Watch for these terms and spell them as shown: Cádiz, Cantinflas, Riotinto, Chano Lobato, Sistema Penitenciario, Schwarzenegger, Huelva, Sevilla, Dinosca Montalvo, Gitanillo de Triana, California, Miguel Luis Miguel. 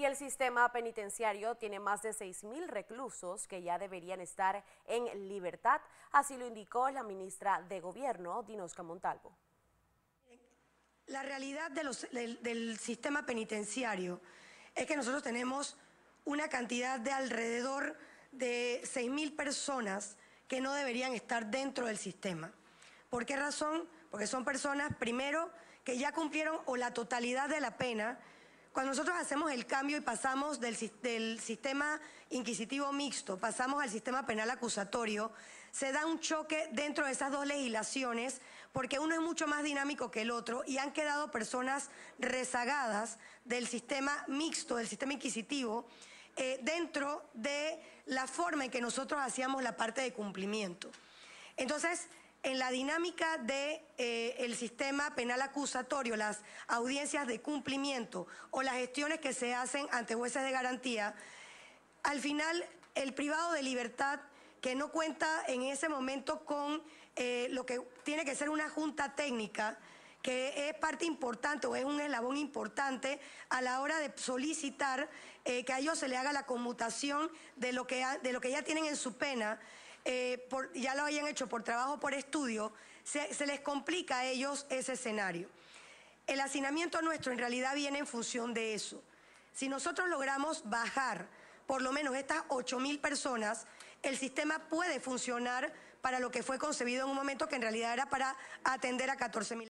Y el sistema penitenciario tiene más de 6.000 reclusos que ya deberían estar en libertad, así lo indicó la ministra de Gobierno, Dinosca Montalvo. La realidad del sistema penitenciario es que nosotros tenemos una cantidad de alrededor de 6.000 personas que no deberían estar dentro del sistema. ¿Por qué razón? Porque son personas, primero, que ya cumplieron o la totalidad de la pena. Cuando nosotros hacemos el cambio y pasamos del sistema inquisitivo mixto, pasamos al sistema penal acusatorio, se da un choque dentro de esas dos legislaciones, porque uno es mucho más dinámico que el otro y han quedado personas rezagadas del sistema mixto, del sistema inquisitivo, dentro de la forma en que nosotros hacíamos la parte de cumplimiento. Entonces, en la dinámica del sistema penal acusatorio, las audiencias de cumplimiento o las gestiones que se hacen ante jueces de garantía, al final el privado de libertad que no cuenta en ese momento con lo que tiene que ser una junta técnica, que es parte importante o es un eslabón importante a la hora de solicitar que a ellos se le haga la conmutación de lo que ya tienen en su pena, ya lo hayan hecho por trabajo, por estudio, se les complica a ellos ese escenario. El hacinamiento nuestro en realidad viene en función de eso. Si nosotros logramos bajar por lo menos estas 8.000 personas, el sistema puede funcionar para lo que fue concebido en un momento que en realidad era para atender a 14.000.